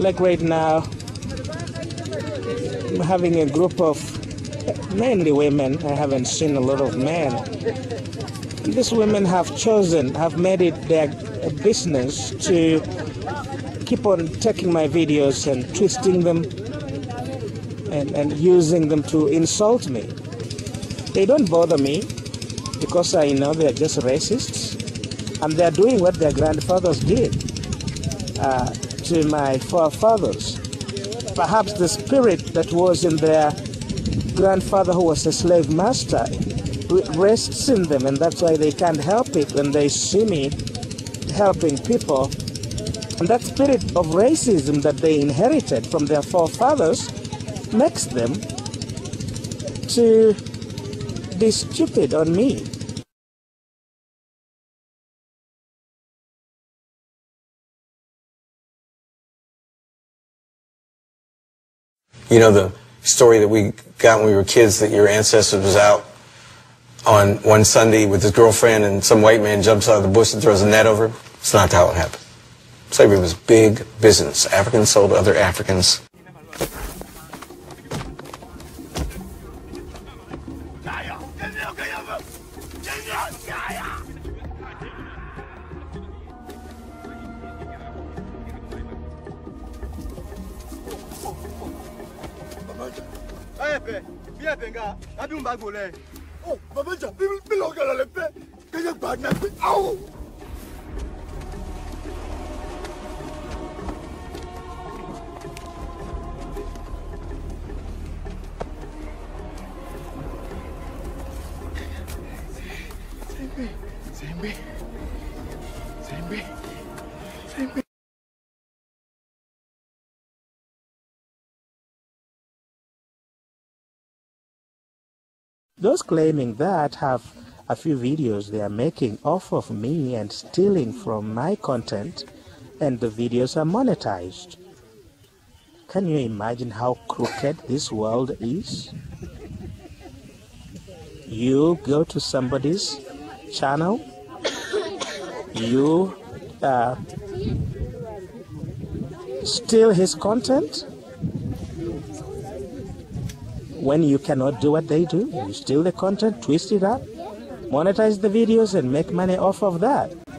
Like right now, I'm having a group of mainly women. I haven't seen a lot of men. And these women have chosen, have made it their business to keep on taking my videos and twisting them and using them to insult me. They don't bother me because I know they're just racists, and they're doing what their grandfathers did to my forefathers. Perhaps the spirit that was in their grandfather, who was a slave master, rests in them, and that's why they can't help it when they see me helping people. And that spirit of racism that they inherited from their forefathers makes them to be stupid on me. You know, the story that we got when we were kids, that your ancestor was out on one Sunday with his girlfriend and some white man jumps out of the bush and throws a net over him. It's not how it happened. Slavery was big business. Africans sold other Africans. Same way. Those claiming that have a few videos they are making off of me and stealing from my content, and the videos are monetized. Can you imagine how crooked this world is? You go to somebody's channel, you steal his content. When you cannot do what they do, you steal the content, twist it up, monetize the videos, and make money off of that.